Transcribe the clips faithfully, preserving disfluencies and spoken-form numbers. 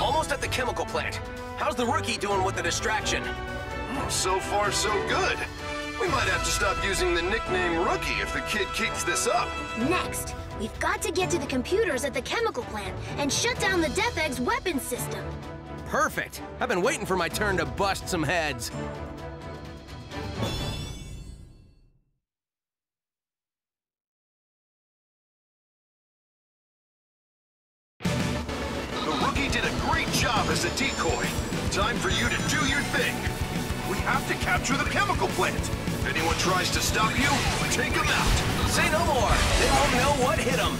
Almost at the chemical plant. How's the rookie doing with the distraction? So far, so good. We might have to stop using the nickname Rookie if the kid keeps this up. Next, we've got to get to the computers at the chemical plant and shut down the DefEgg's weapons system. Perfect. I've been waiting for my turn to bust some heads. As a decoy. Time for you to do your thing. We have to capture the chemical plant. If anyone tries to stop you, take them out. Say no more. They won't know what hit them.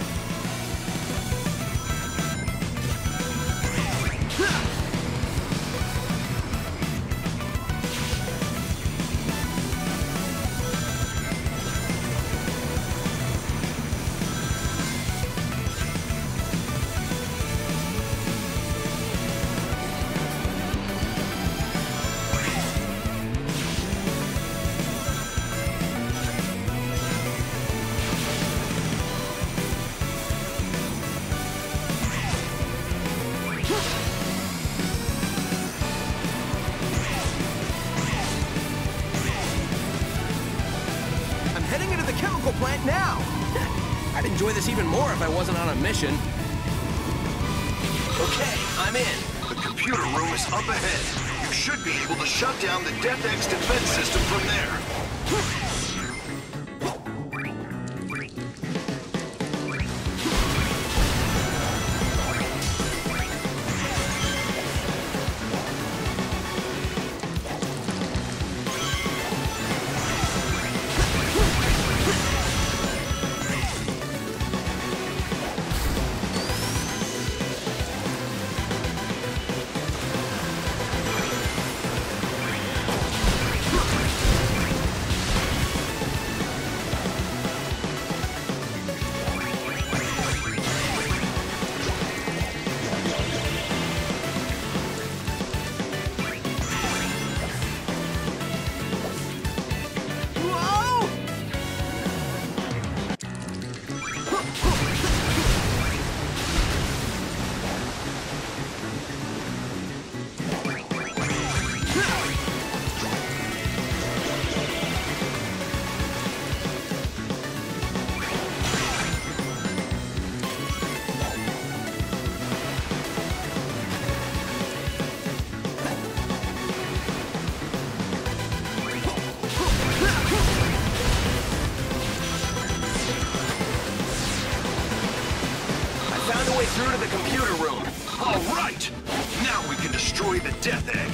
Plant now. I'd enjoy this even more if I wasn't on a mission. Okay, I'm in. The computer room is up ahead. You should be able to shut down the DefEgg's defense system from there. Through to the computer room. All right! Now we can destroy the DefEgg.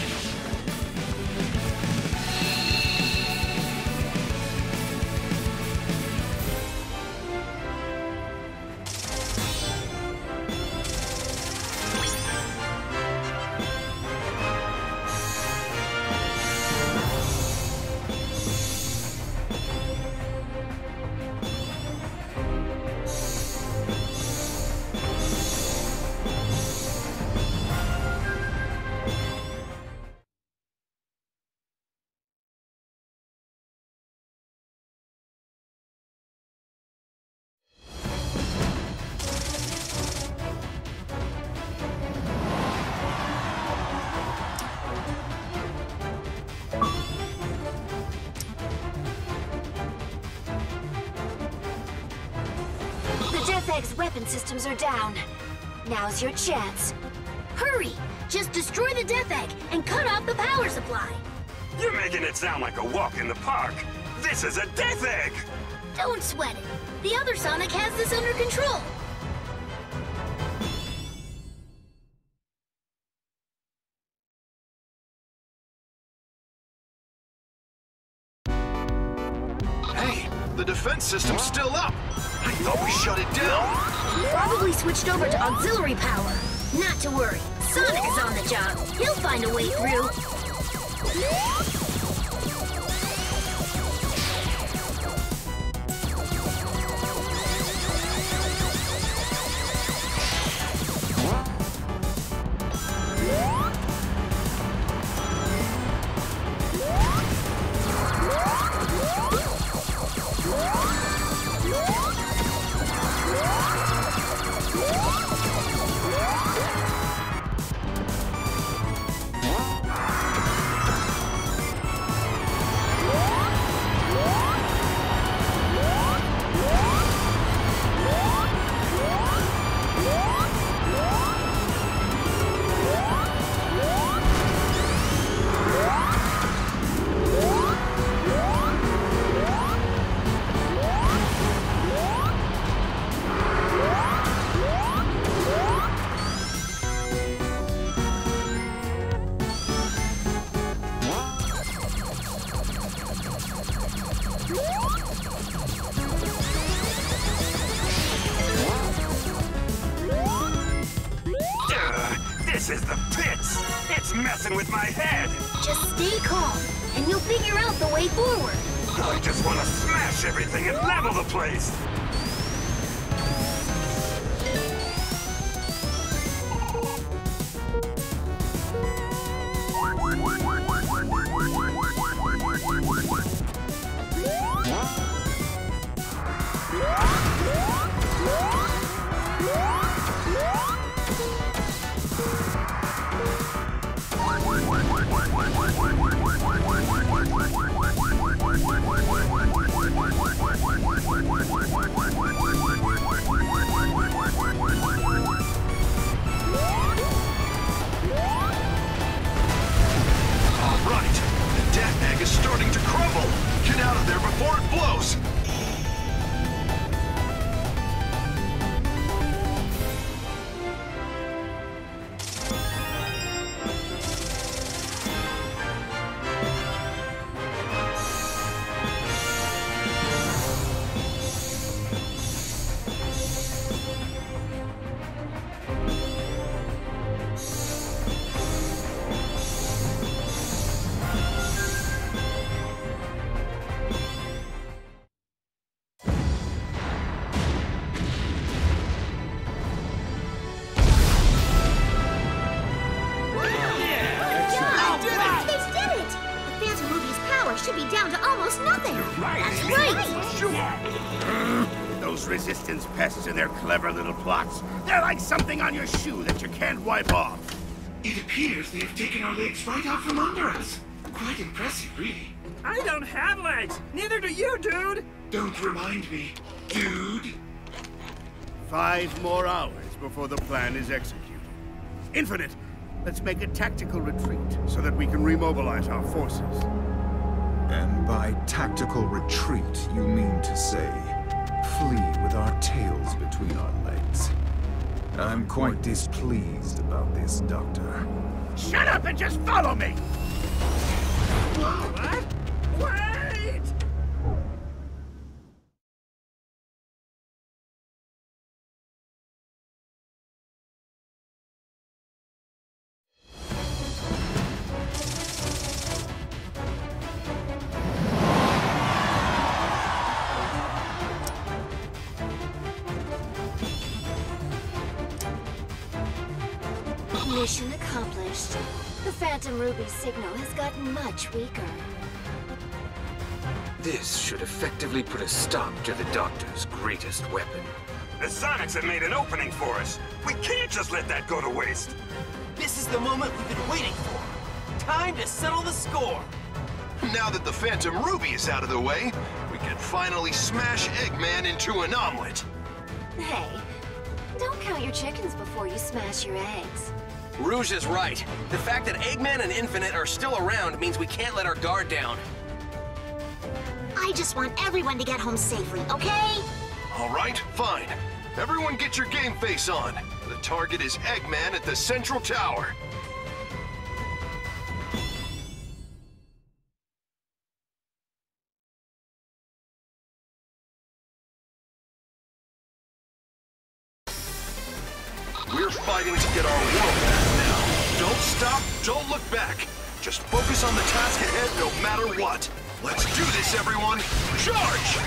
DefEgg's weapon systems are down. Now's your chance. Hurry! Just destroy the DefEgg and cut off the power supply. You're making it sound like a walk in the park. This is a DefEgg! Don't sweat it. The other Sonic has this under control. Hey, the defense system's still up. I thought we shut it down. Probably switched over to auxiliary power. Not to worry. Sonic is on the job. He'll find a way through. This is the pits! It's messing with my head! Just stay calm, and you'll figure out the way forward. I just want to smash everything and level the place! Should be down to almost nothing. You're right. That's right. Sure. Yeah. Those resistance pests and their clever little plots. They're like something on your shoe that you can't wipe off. It appears they've taken our legs right out from under us. Quite impressive, really. I don't have legs. Neither do you, dude. Don't remind me, dude. Five more hours before the plan is executed. Infinite, let's make a tactical retreat so that we can remobilize our forces. And by tactical retreat, you mean to say, flee with our tails between our legs. I'm quite displeased about this, Doctor. Shut up and just follow me! What? Wait! Mission accomplished. The Phantom Ruby signal has gotten much weaker. This should effectively put a stop to the Doctor's greatest weapon. The Sonics have made an opening for us. We can't just let that go to waste. This is the moment we've been waiting for. Time to settle the score. Now that the Phantom Ruby is out of the way, we can finally smash Eggman into an omelet. Hey, don't count your chickens before you smash your eggs. Rouge is right. The fact that Eggman and Infinite are still around means we can't let our guard down. I just want everyone to get home safely, okay? All right, fine. Everyone get your game face on. The target is Eggman at the Central Tower. We're fighting to get our world back now. Don't stop, don't look back. Just focus on the task ahead no matter what. Let's do this, everyone. Charge!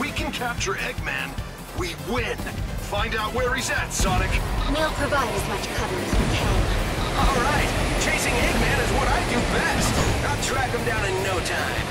We can capture Eggman. We win! Find out where he's at, Sonic! We'll provide as much cover as we can. Alright! Chasing Eggman is what I do best! I'll track him down in no time.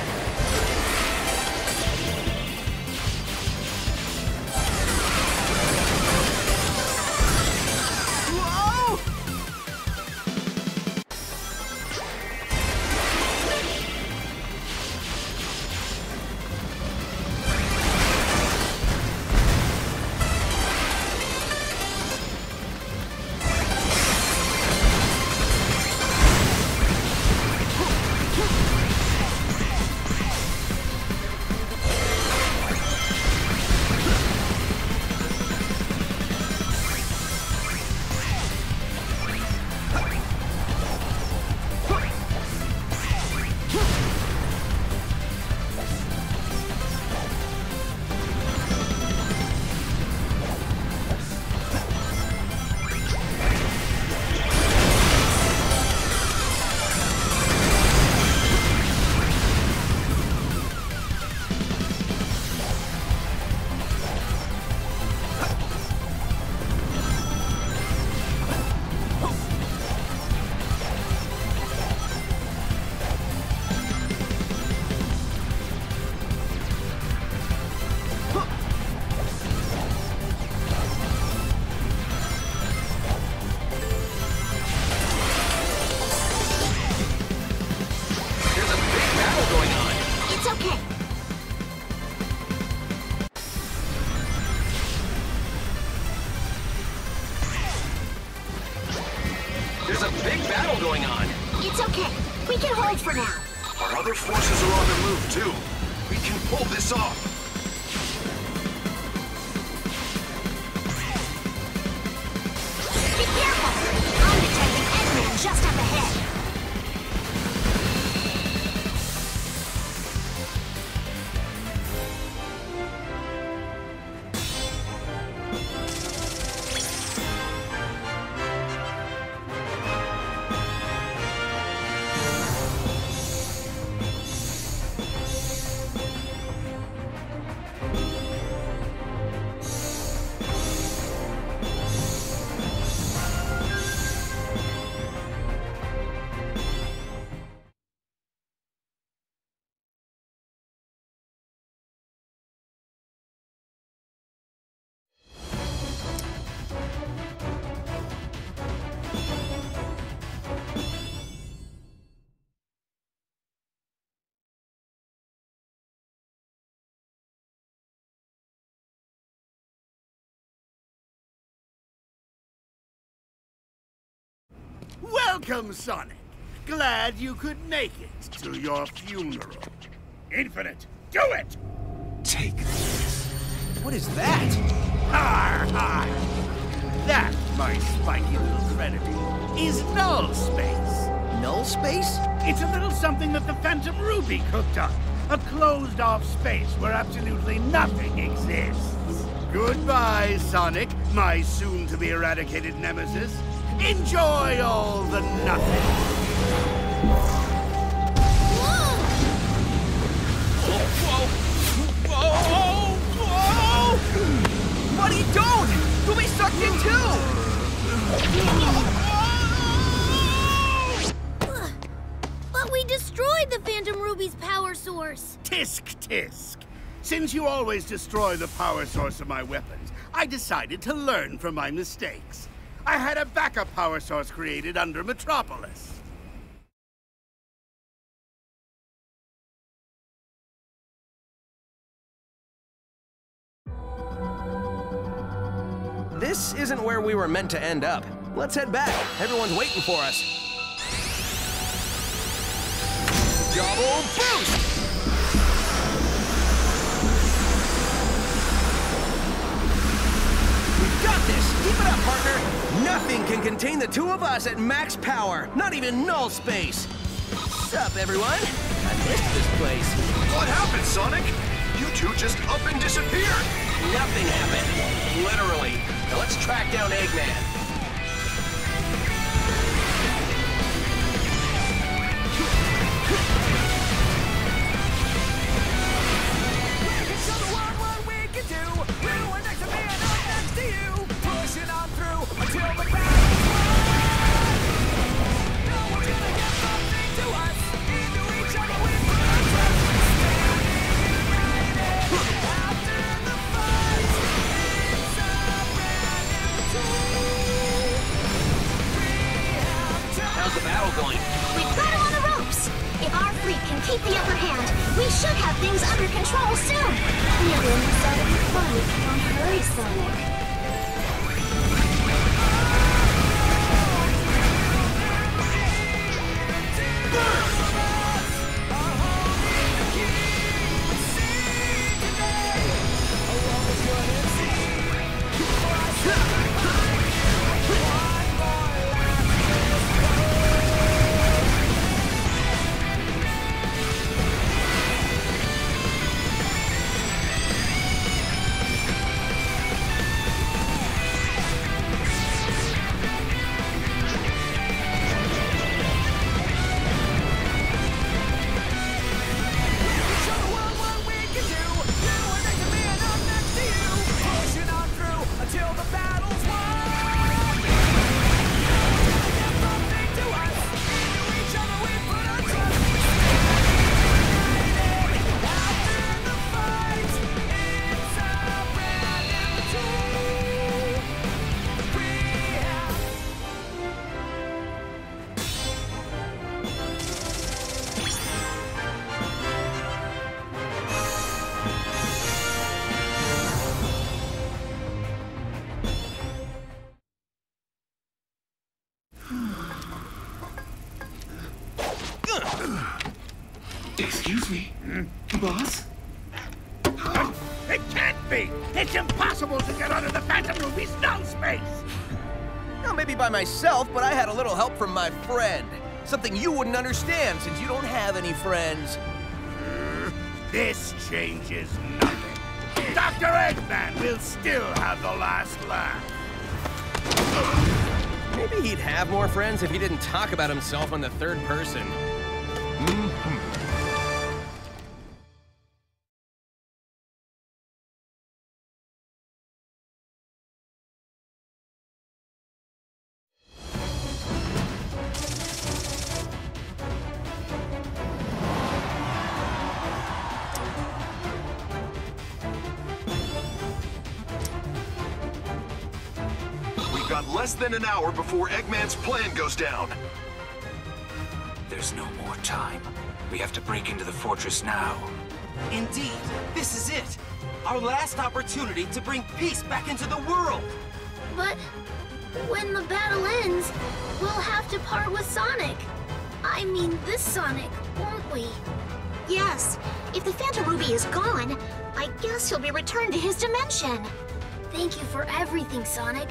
There's a big battle going on. It's okay. We can hold for now. Our other forces are on the move, too. We can pull this off. Be careful. I'm detecting Eggman just up ahead. Welcome, Sonic. Glad you could make it to your funeral. Infinite, do it! Take this. What is that? Har, har. That, my spiky little grenadine, is null space. Null space? It's a little something that the Phantom Ruby cooked up. A closed-off space where absolutely nothing exists. Goodbye, Sonic, my soon-to-be-eradicated nemesis. Enjoy all the nothing. Whoa! Whoa! Whoa! Whoa! Buddy, don't! You'll be sucked in too! But we destroyed the Phantom Ruby's power source. Tisk tisk. Since you always destroy the power source of my weapons, I decided to learn from my mistakes. I had a backup power source created under Metropolis. This isn't where we were meant to end up. Let's head back. Everyone's waiting for us. Double boost! We've got this! Keep it up, partner! Nothing can contain the two of us at max power, not even null space. What's up, everyone? I missed this place. What happened, Sonic? You two just up and disappeared. Nothing happened, literally. Now let's track down Eggman. We'll show the world what we can do. We were next to me and I'm next to you. Pushing on through until the battle's won. No one's gonna get something to us. Either each other we burn from standing right after the fight. It's a brand new tool. We have time. How's the battle going? We've got him on the ropes. If our fleet can keep the upper hand, we should have things under control soon. We're in the southern flight. Don't hurry, Sonic. Excuse me, boss? Huh? It can't be! It's impossible to get out of the Phantom Loopy's null space! Well, maybe by myself, but I had a little help from my friend. Something you wouldn't understand, since you don't have any friends. This changes nothing. Doctor Eggman will still have the last laugh. Maybe he'd have more friends if he didn't talk about himself in the third person. Mm-hmm. Less than an hour before Eggman's plan goes down. There's no more time. We have to break into the fortress now. Indeed, this is it. Our last opportunity to bring peace back into the world. But when the battle ends, we'll have to part with Sonic. I mean this Sonic, won't we? Yes. If the Phantom Ruby is gone, I guess he'll be returned to his dimension. Thank you for everything, Sonic.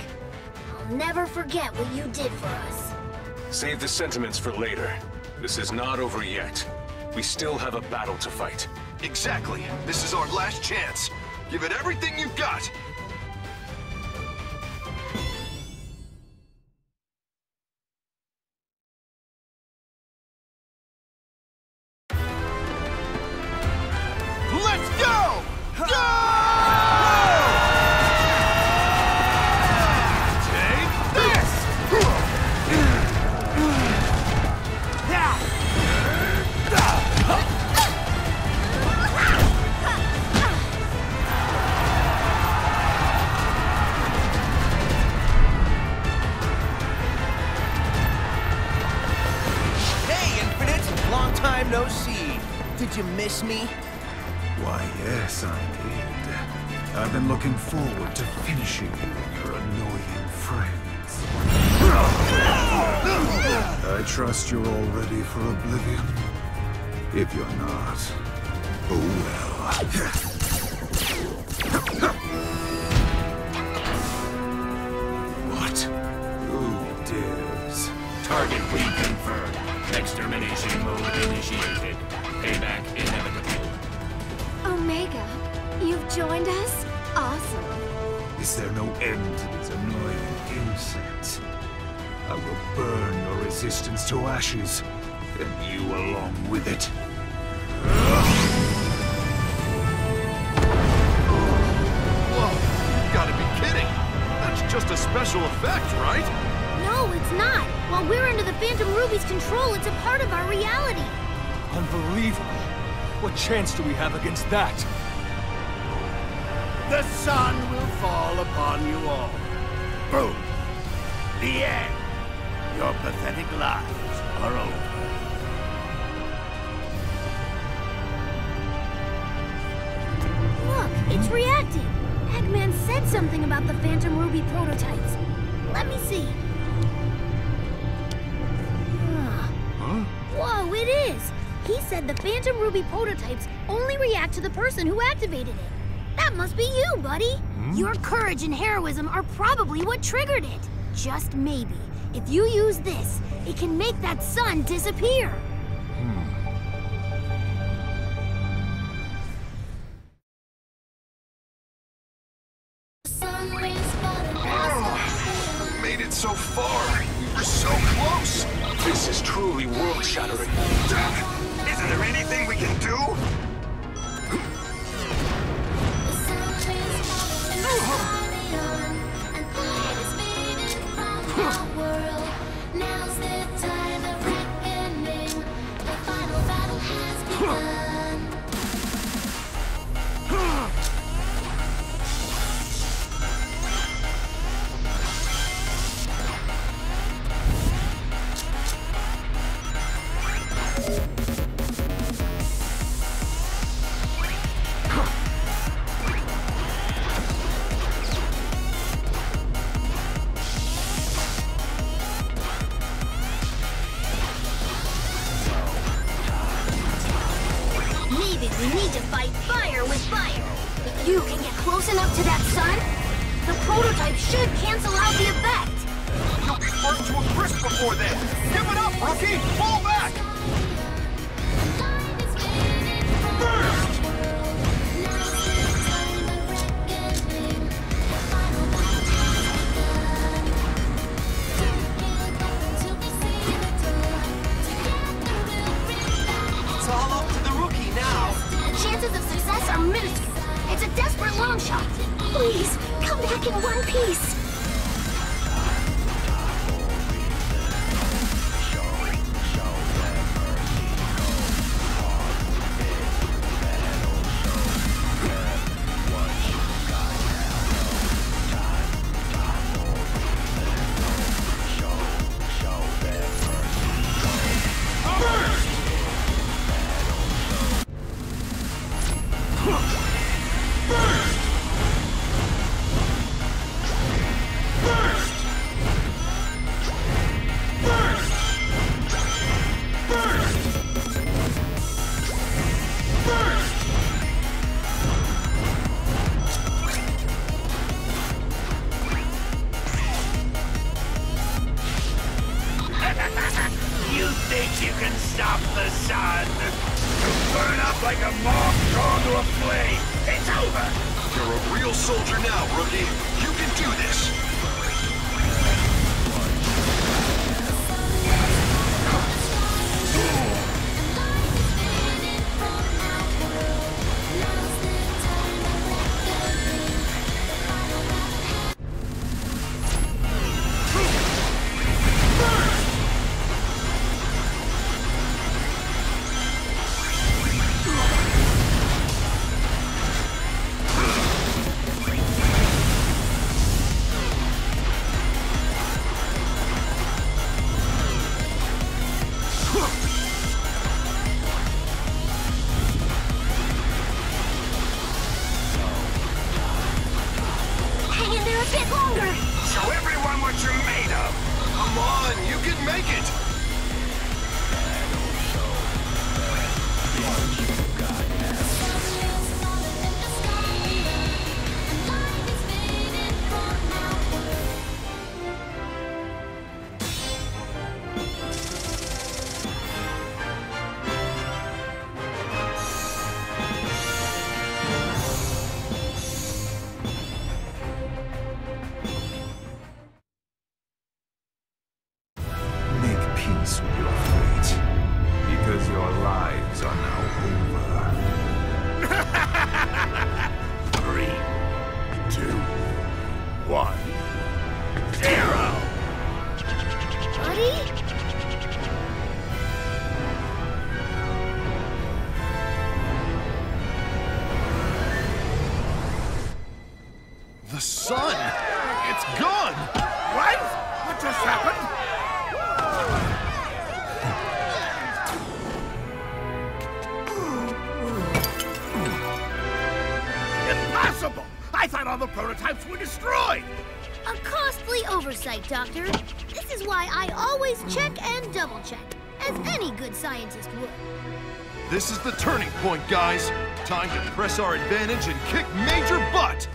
Never forget what you did for us. Save the sentiments for later. This is not over yet. We still have a battle to fight. Exactly. This is our last chance. Give it everything you've got. No see. Did you miss me? Why, yes, I did. I've been looking forward to finishing you and your annoying friends. I trust you're all ready for oblivion. If you're not, oh well. What? Who dares? Target reconfirmed. Extermination mode initiated. Payback inevitable. Omega, you've joined us? Awesome. Is there no end to these annoying insects? I will burn your resistance to ashes, and you along with it. Whoa, you gotta be kidding. That's just a special effect, right? No, it's not! While we're under the Phantom Ruby's control, it's a part of our reality! Unbelievable! What chance do we have against that? The sun will fall upon you all. Boom! The end! Your pathetic lives are over. Look, it's reacting! Eggman said something about the Phantom Ruby prototypes. Let me see. Whoa, it is! He said the Phantom Ruby prototypes only react to the person who activated it. That must be you, buddy! Hmm? Your courage and heroism are probably what triggered it. Just maybe, if you use this, it can make that sun disappear. Hmm. Oh, made it so far! We were so close! This is truly world-shattering. Isn't there anything we can do? close enough to that sun, the prototype should cancel out the effect. You'll be burnt to a crisp before then. Give it up, rookie! Fall back! Burst! It's all up to the rookie now. The chances of success are minuscule. It's a desperate long shot. Please, come back in one piece. Doctor, this is why I always check and double-check, as any good scientist would. This is the turning point, guys. Time to press our advantage and kick major butt!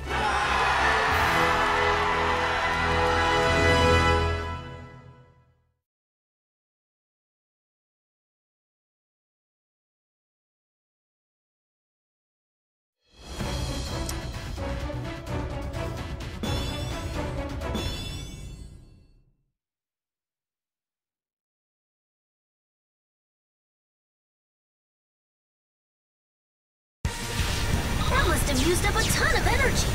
Used up a ton of energy.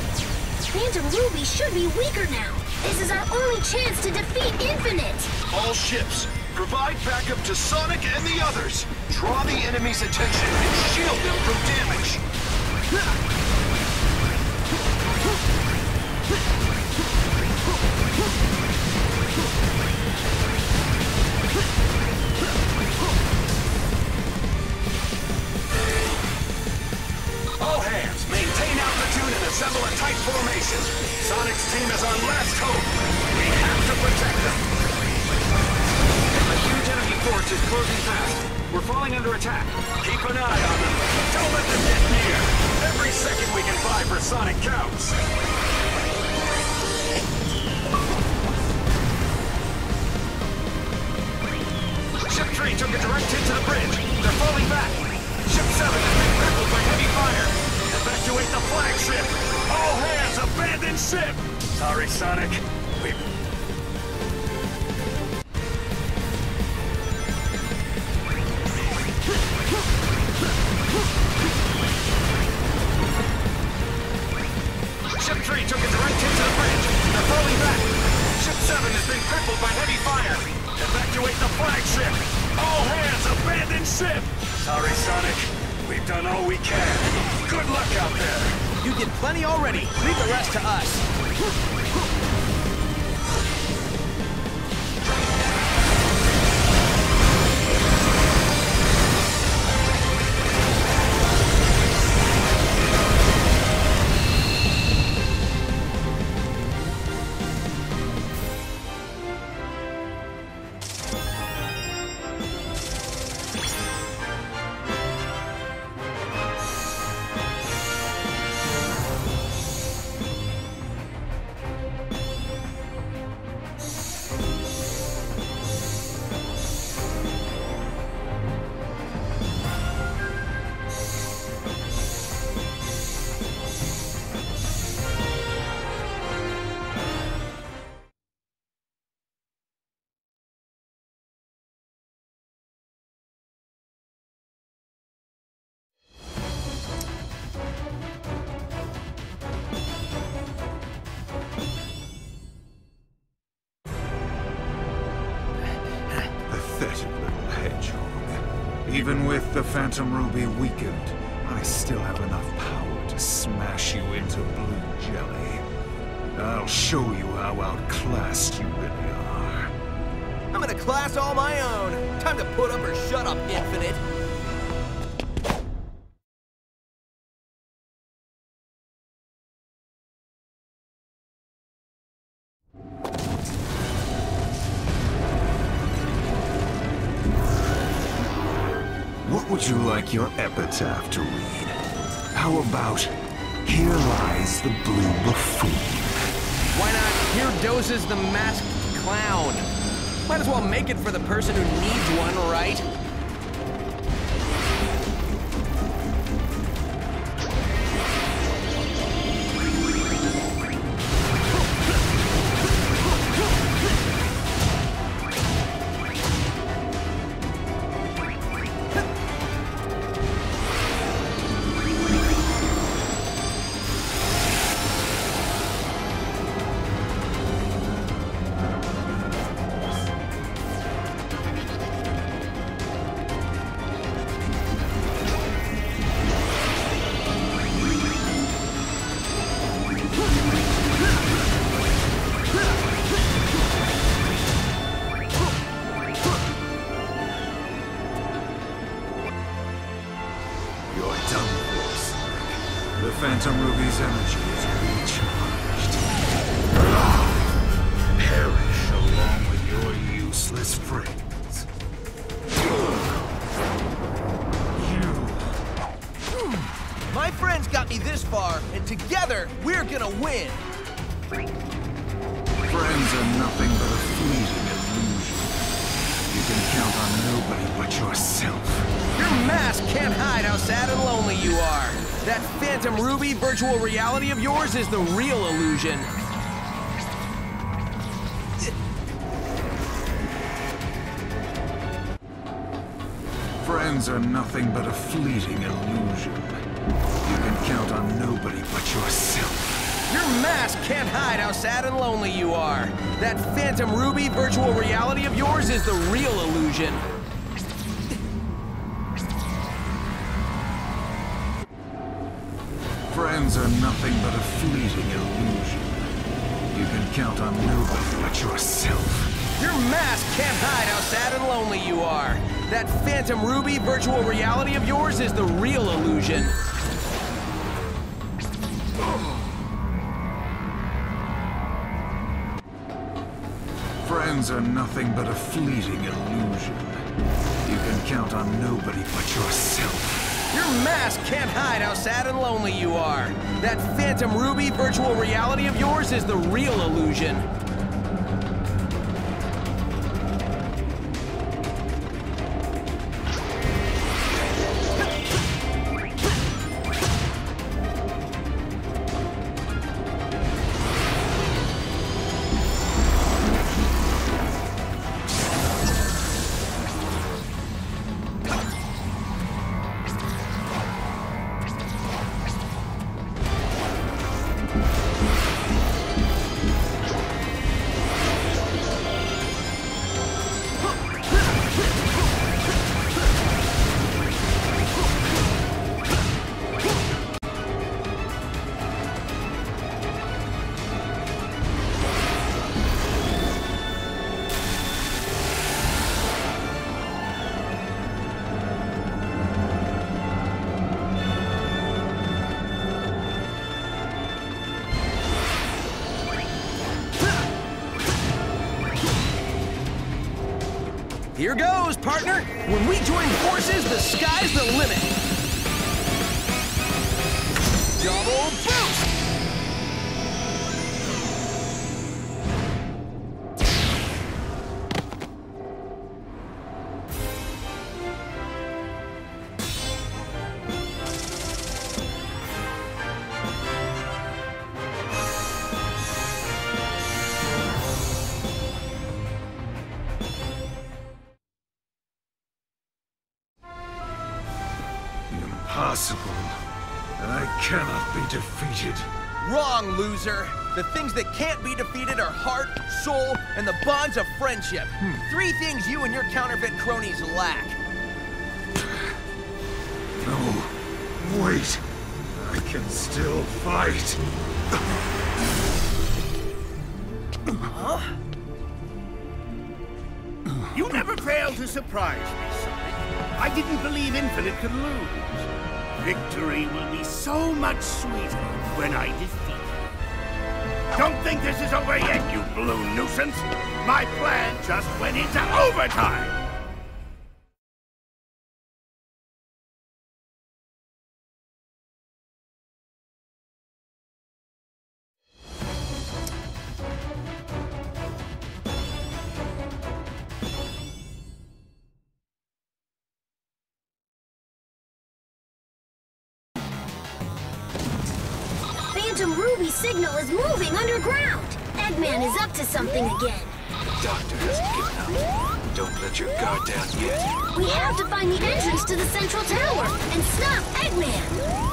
Phantom Ruby should be weaker now. This is our only chance to defeat Infinite. All ships, provide backup to Sonic and the others. Draw the enemy's attention and shield them from damage. All hands, maintain altitude and assemble a tight formation. Sonic's team is on last hope. We have to protect them. A huge enemy force is closing past. We're falling under attack. Keep an eye on them. Don't let them get near. Every second we can buy for Sonic counts. Ship three took a direct hit to the bridge. They're falling back. Ship seven has been crippled by heavy fire. Evacuate the flagship. All hands, abandon ship. Sorry, Sonic. We've... Ship three took a direct hit to the bridge. They're falling back. Ship seven has been crippled by heavy fire. Evacuate the flagship. All hands, abandon ship. Sorry, Sonic. We've done all we can. Good luck out there. You did plenty already. Leave the rest to us. Even with the Phantom Ruby weakened, I still have enough power to smash you into blue jelly. I'll show you how outclassed you really are. I'm in a class all my own. Time to put up or shut up, Infinite. Would you like your epitaph to read? How about, here lies the blue buffoon? Why not, here dozes the masked clown? Might as well make it for the person who needs one, right? Phantom Ruby's energy is recharged. Perish along with your useless friends. You. My friends got me this far, and together we're gonna win. Friends are nothing but a fleeting illusion. You can count on nobody but yourself. Your mask can't hide how sad and lonely you are. That Phantom Ruby virtual reality of yours is the real illusion. Friends are nothing but a fleeting illusion. You can count on nobody but yourself. Your mask can't hide how sad and lonely you are. That Phantom Ruby virtual reality of yours is the real illusion. Friends are nothing but a fleeting illusion. You can count on nobody but yourself. Your mask can't hide how sad and lonely you are. That Phantom Ruby virtual reality of yours is the real illusion. Friends are nothing but a fleeting illusion. You can count on nobody but yourself. Your mask can't hide how sad and lonely you are. That Phantom Ruby virtual reality of yours is the real illusion. Here goes, partner! When we join forces, the sky's the limit! Double impossible, and I cannot be defeated. Wrong, loser. The things that can't be defeated are heart, soul, and the bonds of friendship. Hmm. Three things you and your counterfeit cronies lack. No, wait. I can still fight. Huh? You never fail to surprise me, son. I didn't believe Infinite could lose. Victory will be so much sweeter when I defeat you. Don't think this is over yet, you blue nuisance! My plan just went into overtime! Phantom Ruby's signal is moving underground! Eggman is up to something again. The doctor hasn't given up. Don't let your guard down yet. We have to find the entrance to the central tower and stop Eggman!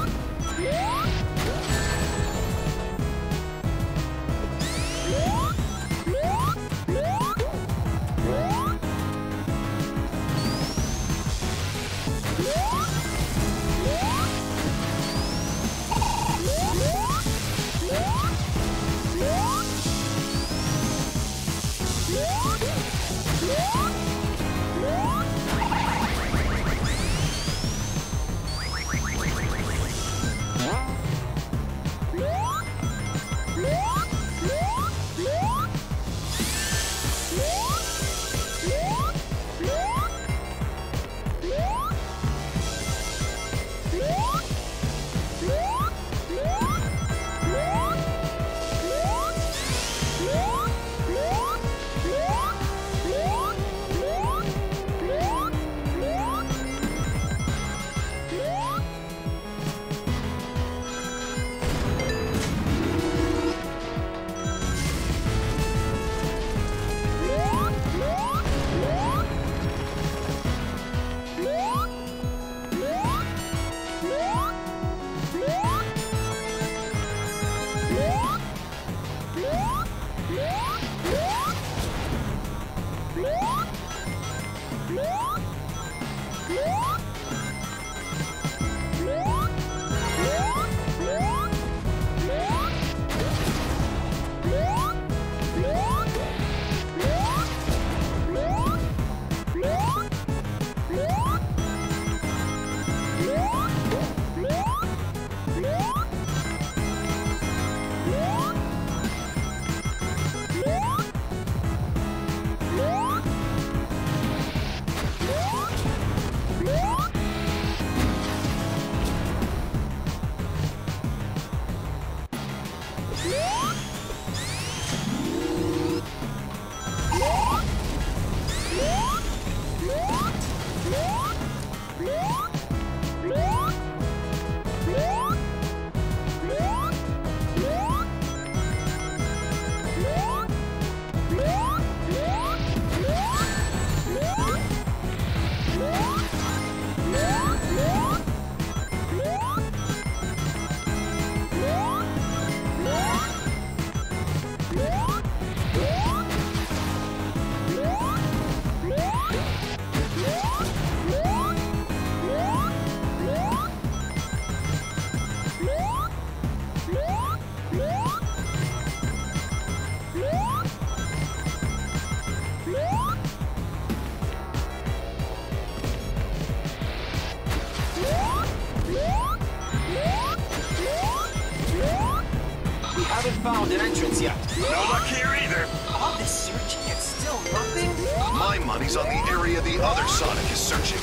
Haven't found an entrance yet. No luck here either. All this searching and still nothing? My money's on the area the other Sonic is searching.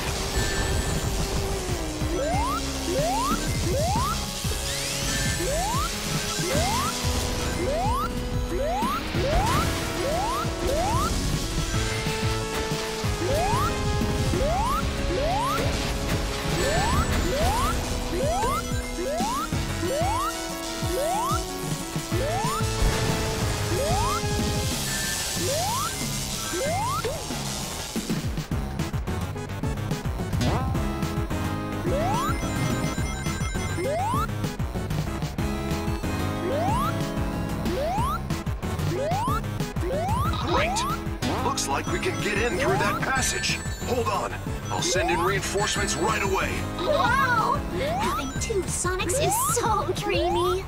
Looks like we can get in through that passage. Hold on. I'll send in reinforcements right away. Wow! Having two Sonics is so dreamy.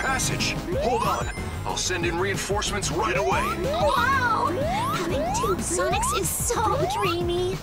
Passage. Hold on. I'll send in reinforcements right away. Wow! Having two Sonics is so dreamy.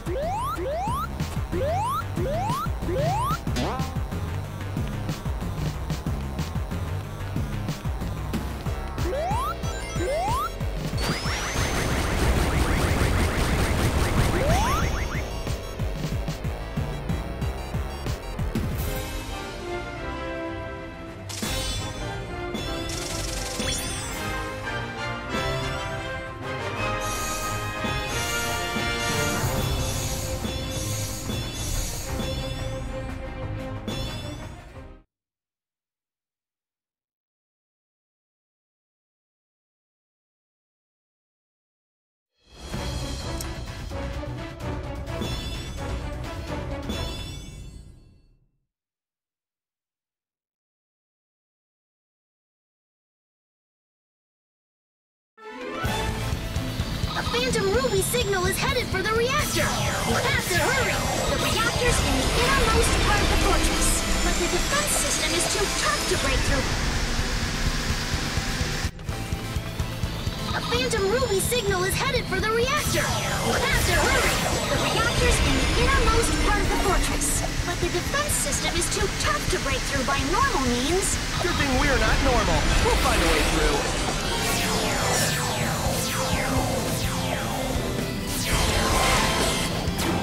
Phantom Ruby signal is headed for the reactor! We'll have to hurry! The reactor's in the innermost part of the fortress, but the defense system is too tough to break through! A Phantom Ruby signal is headed for the reactor! We'll have to hurry! The reactor's in the innermost part of the fortress, but the defense system is too tough to break through by normal means! Good thing we're not normal! We'll find a way through!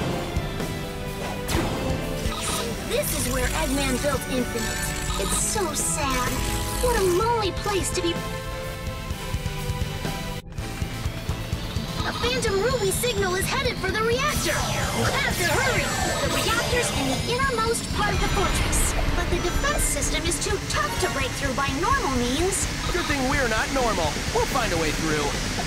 This is where Eggman built Infinite. It's so sad. What a lonely place to be. A Phantom Ruby signal is headed for the reactor. We'll have to hurry. The reactor's in the innermost part of the fortress, but the defense system is too tough to break through by normal means. Good thing we're not normal. We'll find a way through.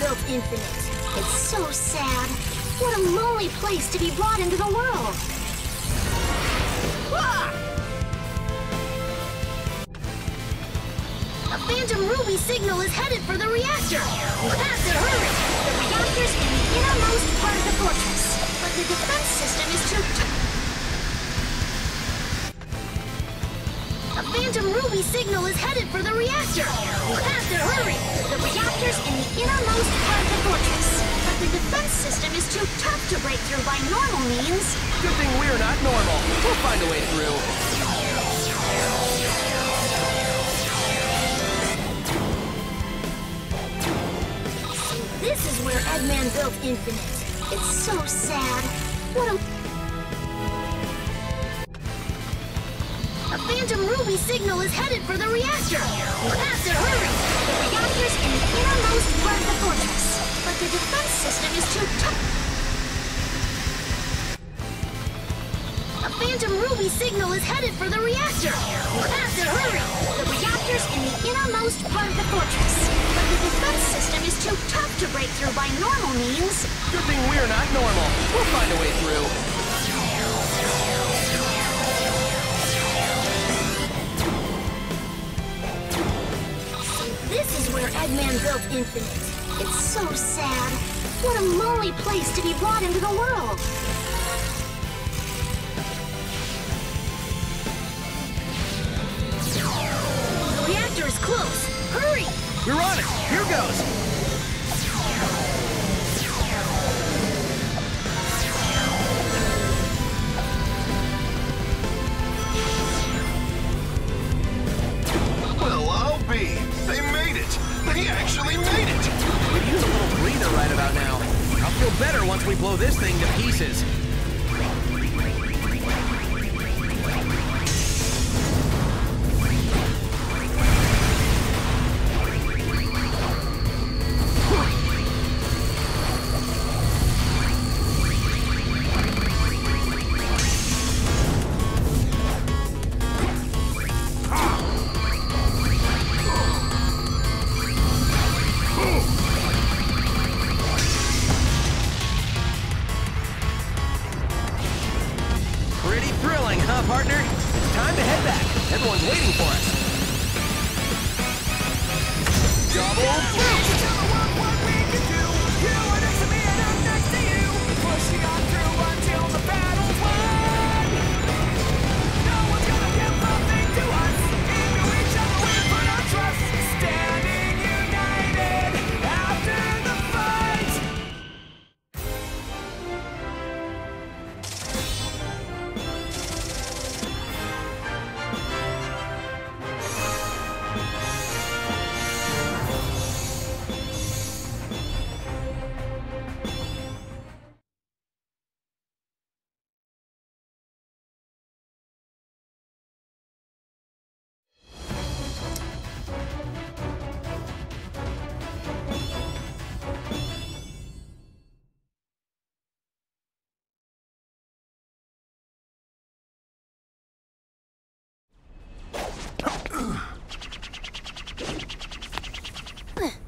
Built Infinite. It's so sad. What a lonely place to be brought into the world. Ah! A Phantom Ruby signal is headed for the reactor. We'll have to hurry. The reactor's in the innermost part of the fortress, but the defense system is too... Quantum Ruby signal is headed for the reactor! We have to hurry! The reactor's in the innermost part of the fortress, but the defense system is too tough to break through by normal means. Good thing we're not normal. We'll find a way through. See, this is where Eggman built Infinite. It's so sad. What a... A Phantom Ruby signal is headed for the reactor! You have to hurry! The reactor's in the innermost part of the fortress, but the defense system is too tough. A Phantom Ruby signal is headed for the reactor! You have to hurry! The reactor's in the innermost part of the fortress, but the defense system is too tough to break through by normal means. Good thing we're not normal. We'll find a way through. This is where Eggman built Infinite. It's so sad. What a lonely place to be brought into the world. The reactor is close. Hurry! We're on it. Here goes. Better once we blow this thing to pieces.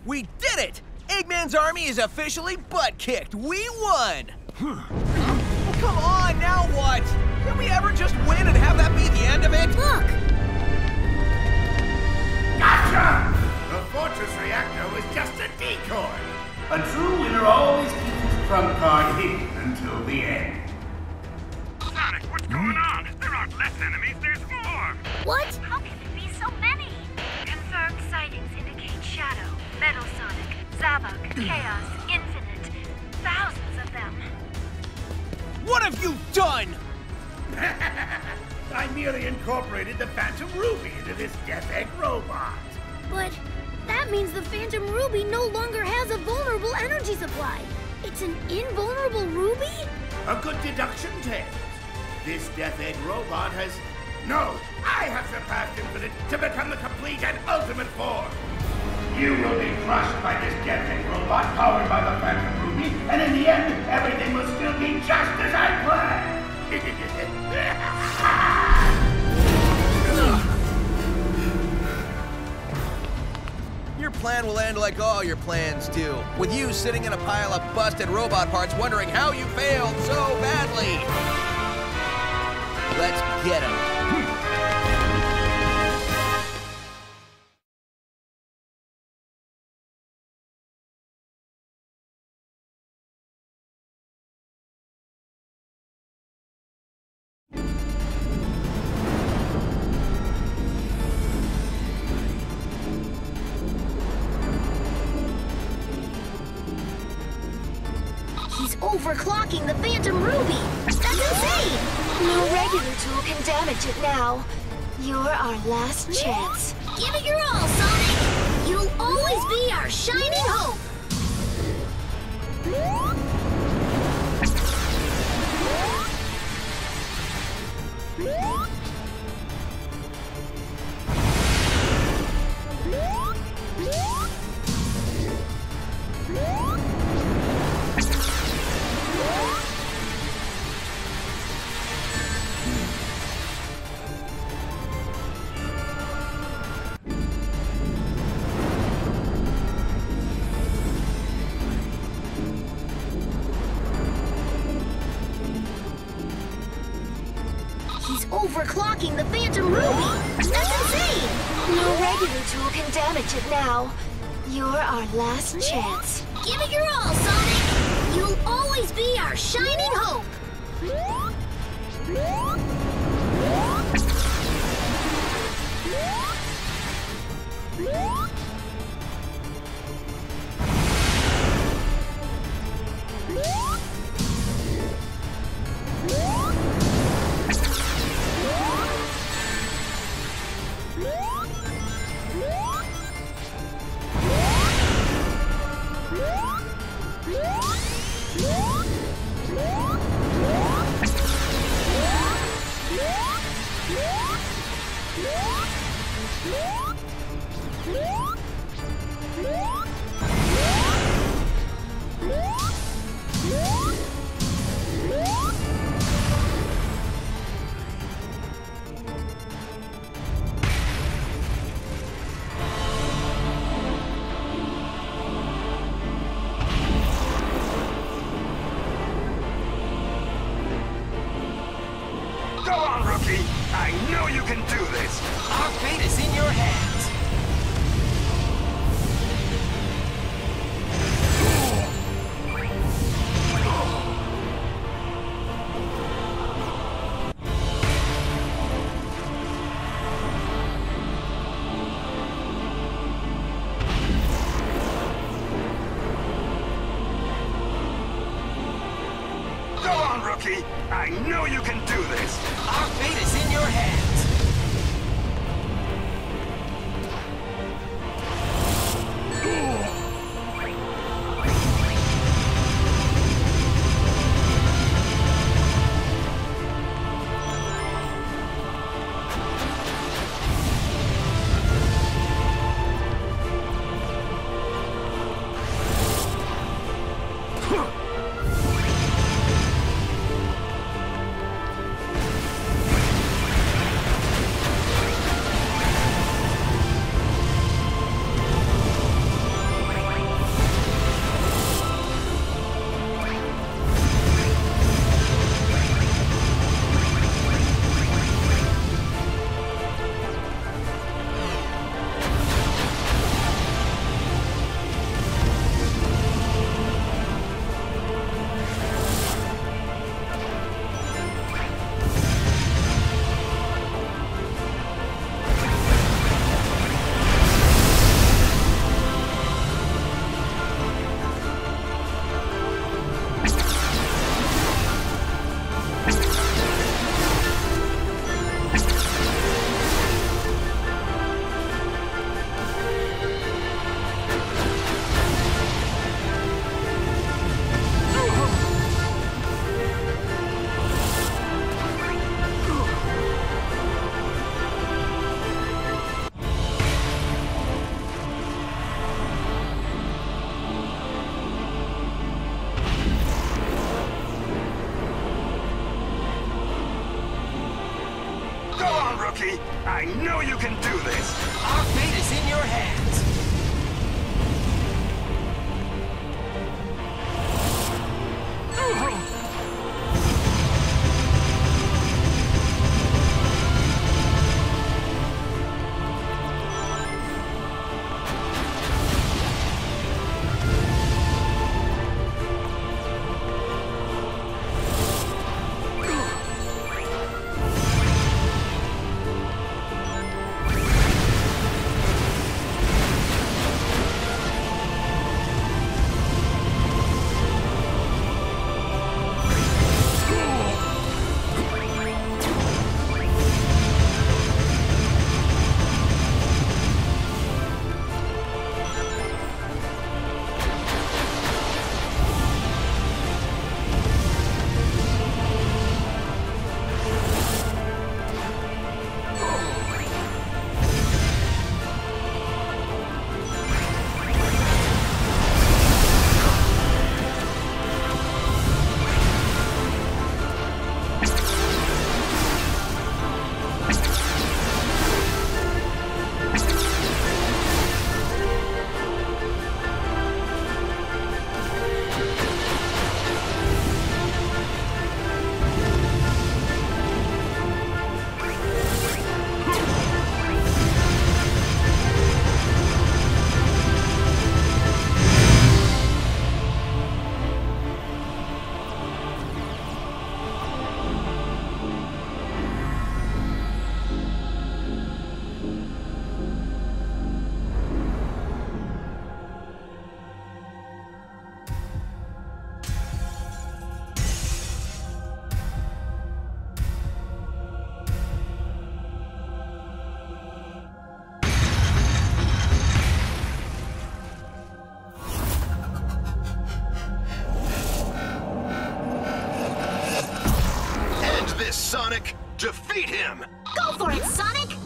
We did it! Eggman's army is officially butt-kicked. We won! Well, come on, now what? Can we ever just win and have that be the end of it? Look! Gotcha! The Fortress Reactor was just a decoy. A true winner always keeps his trump card hidden until the end. Sonic, what's going on? There aren't less enemies, there's more! What? How can it be so many? Confirmed sightings indicate Shadow, Metal Sonic, Zavok, Chaos, Infinite, thousands of them. What have you done? I merely incorporated the Phantom Ruby into this Death Egg robot. But that means the Phantom Ruby no longer has a vulnerable energy supply. It's an invulnerable ruby? A good deduction, Ted. This Death Egg robot has... No! I have surpassed Infinite to become the complete and ultimate form. You will be crushed by this Death Egg robot powered by the Phantom Ruby, and in the end, everything will still be just as I planned! Your plan will end like all your plans do, with you sitting in a pile of busted robot parts wondering how you failed so badly! Let's get him. overclocking the Phantom Ruby! That's insane! No regular tool can damage it now. You're our last chance. Give it your all, Sonic! You'll always be our shining hope! Overclocking the Phantom Ruby! That's insane! No regular tool can damage it now. You're our last chance. Give it your all, Sonic! You'll always be our shining hope! I know you can do this! Our fate is in your hands! I know you can do this! Our fate is in your hands! defeat him! Go for it, Sonic!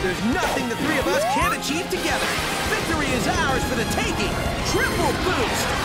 There's nothing the three of us can't achieve together. Victory is ours for the taking. Triple boost!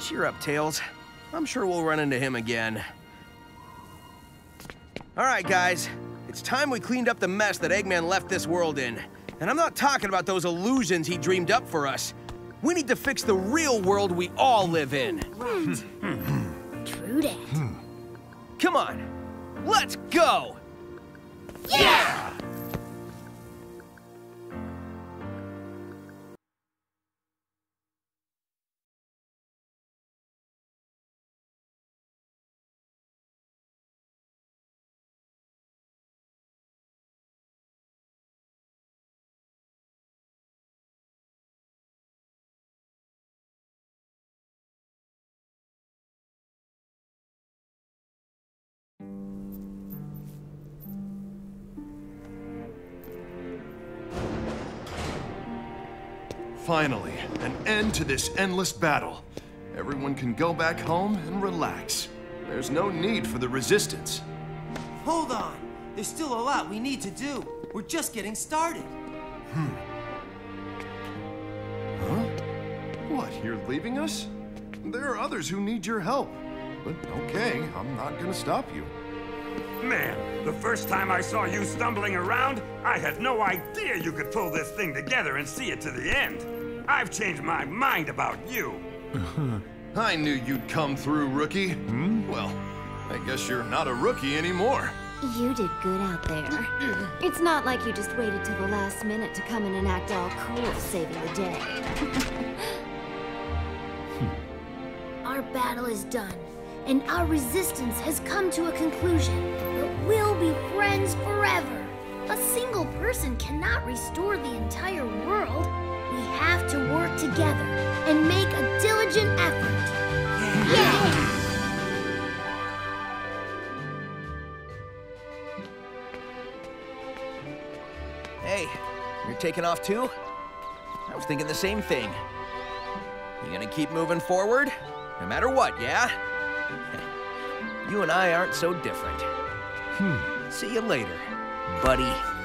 Cheer up, Tails. I'm sure we'll run into him again. All right, guys. It's time we cleaned up the mess that Eggman left this world in. And I'm not talking about those illusions he dreamed up for us. We need to fix the real world we all live in. Right. True that. Come on. Let's go! Yeah! Finally, an end to this endless battle. Everyone can go back home and relax. There's no need for the resistance. Hold on! There's still a lot we need to do. We're just getting started. Hmm. Huh? What, you're leaving us? There are others who need your help. But okay, I'm not gonna stop you. Man, the first time I saw you stumbling around, I had no idea you could pull this thing together and see it to the end. I've changed my mind about you. Uh-huh. I knew you'd come through, rookie. Hmm? Well, I guess you're not a rookie anymore. You did good out there. It's not like you just waited till the last minute to come in and act all cool, saving the day. hmm. Our battle is done, and our resistance has come to a conclusion. But we'll be friends forever. A single person cannot restore the entire world. We have to work together and make a diligent effort. Yeah. Yeah. Hey, you're taking off too? I was thinking the same thing. You gonna keep moving forward? No matter what, yeah? You and I aren't so different. Hmm. See you later, buddy.